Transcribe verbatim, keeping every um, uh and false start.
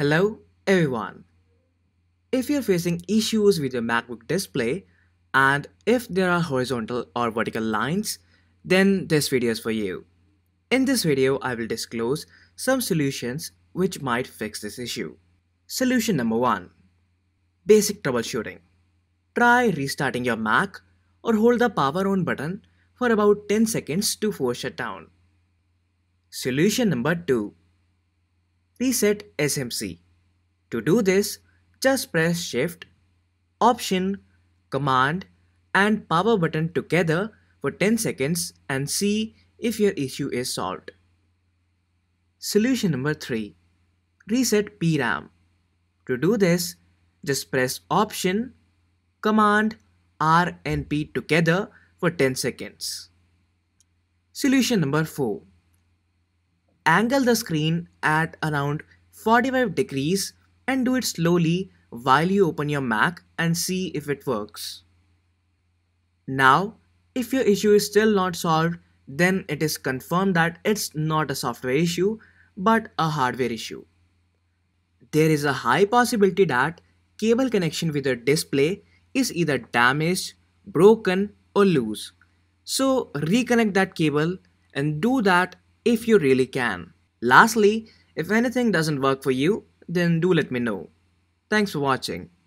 Hello everyone. If you're facing issues with your MacBook display and if there are horizontal or vertical lines, then this video is for you. In this video, I will disclose some solutions which might fix this issue. Solution number one, basic troubleshooting. Try restarting your Mac or hold the power on button for about ten seconds to force shutdown. Solution number two, reset S M C. To do this, just press Shift, Option, Command and Power button together for ten seconds and see if your issue is solved. Solution number three, reset P RAM. To do this, just press Option, Command, R and P together for ten seconds. Solution number four, angle the screen at around forty-five degrees and do it slowly while you open your Mac and see if it works. Now, if your issue is still not solved, then it is confirmed that it's not a software issue but a hardware issue. There is a high possibility that cable connection with your display is either damaged, broken or loose. So reconnect that cable and do that if you really can. Lastly, if anything doesn't work for you, then do let me know. Thanks for watching.